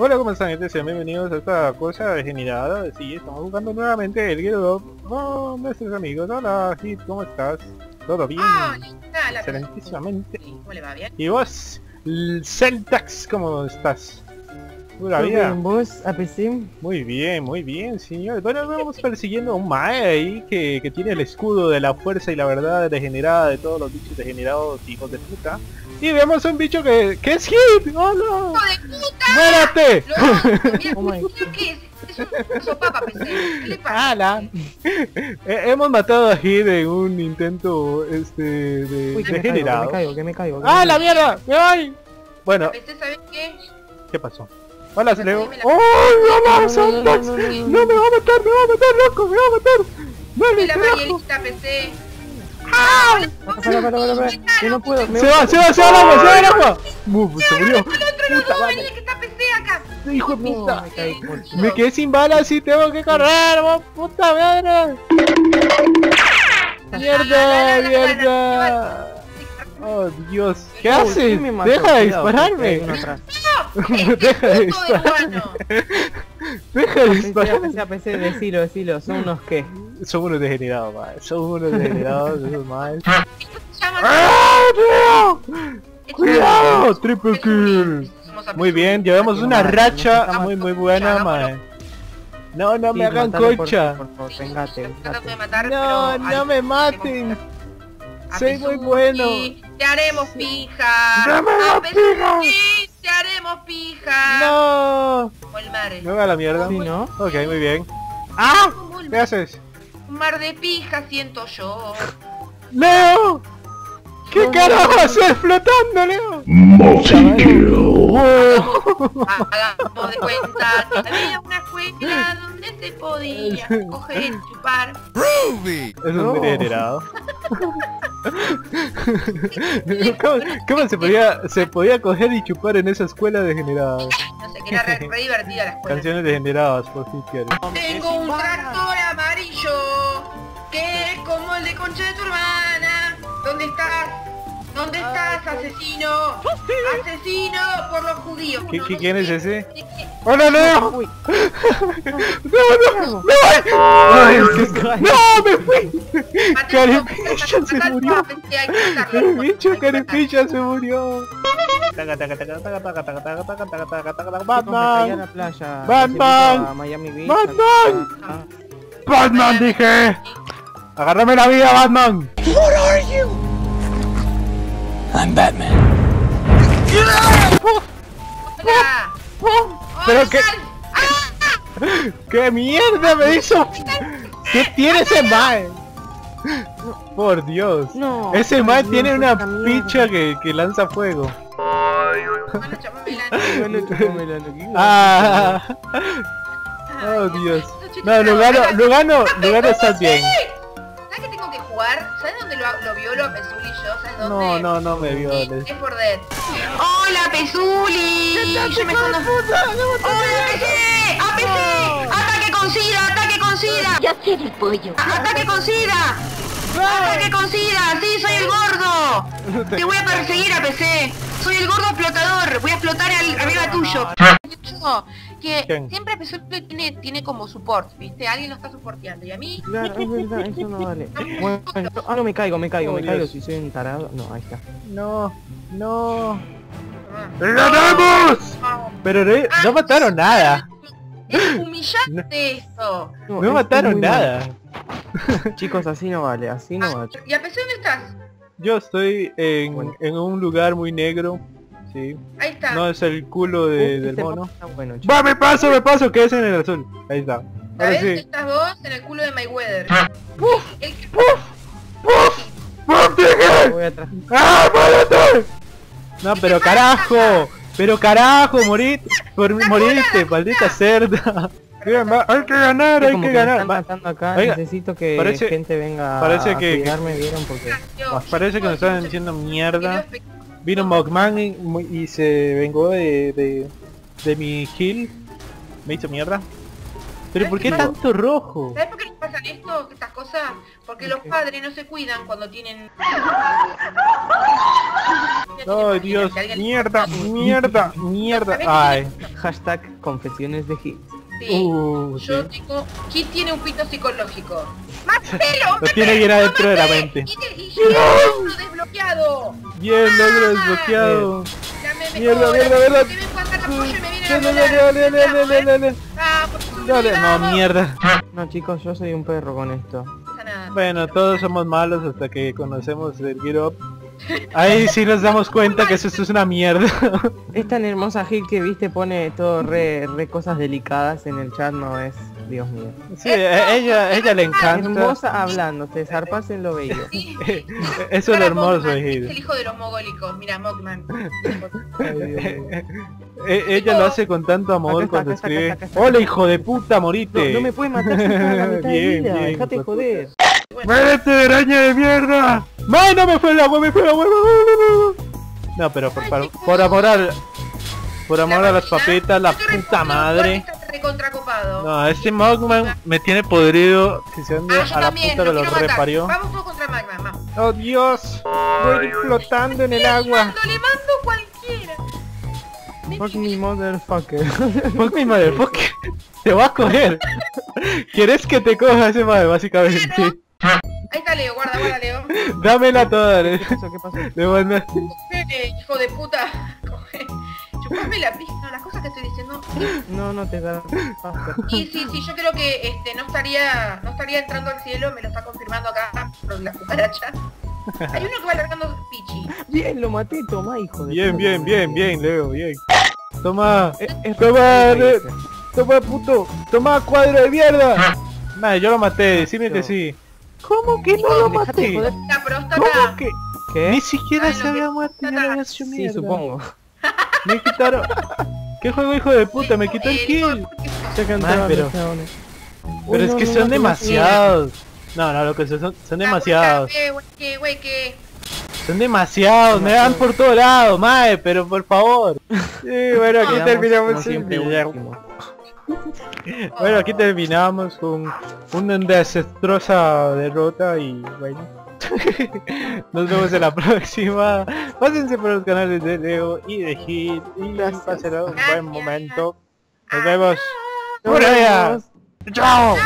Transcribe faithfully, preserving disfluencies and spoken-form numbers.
Hola, ¿cómo están, gente? Sean bienvenidos a esta cosa degenerada. Sí, estamos jugando nuevamente el Gear Up con nuestros amigos. Hola, Hit, ¿cómo estás? ¿Todo bien? Ah, oh, excelentísimamente. ¿Cómo le va? ¿Bien? ¿Y vos, Seltax, cómo estás? ¿Pura vida? Bien, ¿vos, A P C? Muy bien, muy bien, señor. Bueno, vamos persiguiendo a un Mae ahí que, que tiene el escudo de la fuerza y la verdad degenerada de todos los bichos degenerados hijos de puta. Y vemos un bicho que, que es Hit. ¡Oh, no! ¡Hijo de puta! ¡Muérate! Lo, mira, oh, ¿qué es? Es un sopapa, pensé. ¿Qué le pasa? ¡Hala! Hemos matado a Hit en un intento este de Uy, que degenerado. Me caigo, que me caigo, que me caigo. Que ¡ah, me la mierda! ¡Me voy! Bueno. ¿Sabes qué? ¿Qué pasó? Hola, Celeo. La... ¡Oh, no, no, Seltax! No, no, no, no, no. ¡No, me va a matar, me va a matar, loco! ¡Me va a matar! ¡No, me la mañerita, pensé! ¡Ah! Para, para, para, para. Yo no puedo. Me se, va, se va, se va, se va, se va el agua. Muf, se murió. Hijo de puta. Me quedé sin balas y tengo que correr, vos, puta madre. Mierda, mierda. Oh, Dios. ¿Qué haces? Deja de dispararme. Deja de dispararme. Deja de dispararme. A P C, decilo, decilo. Son unos qué. Son unos degenerados, madre. Son unos degenerados, esos madres. ¡Ah, tío! ¡Cuidado! ¡Triple kill! Muy bien, llevamos una racha muy muy buena, madre. No, no me hagan concha. No, no me maten. Soy muy bueno. Te haremos pija. ¡No me maten! Te haremos pija. No. Volmare. No me va la mierda. Sí, ¿no? Ok, muy bien. ¡Ah! ¿Qué haces? Un mar de pija siento yo. ¡Leo! ¿Qué no, carajo no, haces flotando, Leo? Multi-kill. Hagamos de cuenta que había una escuela donde se podía coger, chupar. ¡Ruby! Eso es no. muy degenerado. ¿Cómo, cómo se, podía, se podía coger y chupar en esa escuela degenerada? No sé, que era re, re divertida la escuela. Canciones degeneradas, por si quieres. Tengo un tractor amarillo, que es como el de concha de tu hermana. ¿Dónde estás? ¿Dónde estás, asesino? ¡Asesino por los judíos! ¿Qué, qué, ¿Quién es ese? ¡Hola, Leo! ¡No, no! ¡Me voy! ¡No, me fui! ¡Carepicha se murió! ¡El bicho Carepicha se murió! ¡Batman! ¡Batman! ¡Batman! ¡Batman, dije! ¡Agárrame la vida, Batman! What are you? I'm Batman. ¡Oh! ¡Oh! ¡Oh! Pero qué... ¡Qué mierda me hizo! ¿Qué tiene ese mae? Por Dios. No, ese mae tiene una picha que, que lanza fuego. Ah, oh Dios. No, Lugano, Lugano, Lugano estás bien. ¿Sabes que tengo que jugar? ¿Sabes dónde lo, lo violo a Pesuli yo? ¿Sabes dónde? No, no, no me violes. Es por dead. ¡Hola, Pesuli! ¡Yo me escondo! ¡Hola, A P C! ¡A P C! ¡Ataque con SIDA! ¡Ataque con SIDA! ¡Ya sé el pollo! ¡Ataque con SIDA! ¡Ataque con SIDA! ¡Sí, soy el gordo! Te voy a perseguir, A P C. Soy el gordo explotador. Voy a explotar al, arriba tuyo. Que ¿quién? Siempre Pesuli tiene, tiene como support, ¿viste? Alguien lo está soporteando y a mí... Claro, es verdad, eso no vale. Bueno, ah, no, me caigo, me caigo, oh, me Dios. caigo si soy un tarado. No, ahí está. No, no... ¡Ganamos! No. Pero no, no mataron nada. Es humillante eso. No, no mataron nada. Chicos, así no vale, así no ah, vale. ¿Y a Pesuli dónde estás? Yo estoy en, bueno. en un lugar muy negro. Sí. Ahí está. No es el culo de, uh, del mono. Bueno, va, me paso, me paso, que es en el azul. Ahí está. ¿Sabes? Sí. Estás vos en el culo de Mayweather. ¡Puf! El... ¡Puf! ¡Puf! ¡Puf! ¡Dije! ¡Ah, márate! No, pero carajo. Pasa? Pero carajo, morí. Por moriste, maldita cerda. Hay que ganar, hay que ganar. Me están acá. Oiga, necesito que parece, gente venga parece a que, cuidarme, que, vieron porque Dios, parece que nos están diciendo mierda. Vino Mugman y, y se vengó de, de, de mi kill. Me hizo mierda. Pero ¿por qué tanto rojo? ¿Sabes por qué les pasan esto, estas cosas? Porque okay. los padres no se cuidan cuando tienen... ¡Ay, Dios! ¡Mierda! ¡Mierda! ¡Mierda! ¡Ay! hashtag confesiones de Hit. Sí, uh, yo sí. Tengo... Hit tiene un pito psicológico. ¡Mátelo! Lo tiene bien adentro de la mente. Y ¡no! ¡Desbloqueado! Bien, logro desbloqueado. Mierda, mierda, mierda. No, mierda. No, chicos, yo soy un perro con esto. Bueno, todos somos malos hasta que conocemos el Gear Up. Ahí sí nos damos cuenta que eso, eso es una mierda. Es tan hermosa Hit que viste pone todo re, re cosas delicadas en el chat, no es... Dios mío. Sí, a ella, ella le encanta. Hermosa hablando, te zarpas en lo bello. Sí, sí. Eso es lo hermoso, Hit. Es el hijo de los mogólicos, mira, Mugman. Eh, ella lo hace con tanto amor está, cuando está, escribe acá está, acá está, acá está. ¡Hola, hijo de puta, morite! No, no me puedes matar si estás a la mitad bien, de vida, bien, dejate de joder. ¡Muérete, de araña de mierda! ¡Mae, no me fue el agua, me fue el agua! No, pero por, por, por amor al... Por amor a las papitas, la puta madre. No, este Mugman me tiene podrido. Si se anda a la puta que lo reparió. Vamos todos contra Mugman, vamos. ¡Oh, Dios! Voy flotando en el agua. ¡Le mando cualquiera! Fuck me motherfucker. Fuck me motherfucker. Te va a coger. ¿Quieres que te coja ese madre, básicamente? Ahí está Leo, guarda, guarda Leo. Dámela toda. ¿Qué pasó? ¿Qué pasó? Le manda... Hijo de puta. Chupame la pija, no, las cosas que estoy diciendo. No, no te da. Y sí, sí, yo creo que este no estaría no estaría entrando al cielo, me lo está confirmando acá por la cucaracha. Hay uno que va largando pichi. Bien, lo maté, toma, hijo de bien, puta. Bien, bien, bien, bien, Leo, bien. Toma, eh, eh, toma, eh, toma puto, toma cuadro de mierda. Ah. Nah, yo lo maté, decime que sí. ¿Cómo que no lo maté? ¿Cómo que? ¿Qué? Ni siquiera se había muerto, no lo había hecho mierda. Sí, supongo. Me quitaron... ¿Qué juego hijo de puta? Me quitó el kill. Se cantaron, pero... Pero es que son demasiados. No, no, lo que son, son demasiados. Son demasiados, me dan por todo lado, mae, pero por favor. Sí, bueno, aquí terminamos el video. Bueno, aquí terminamos con una desastrosa derrota y bueno. Nos vemos en la próxima. Pásense por los canales de Leo y de Hit y pasen un buen momento. Nos vemos. ¡Chao!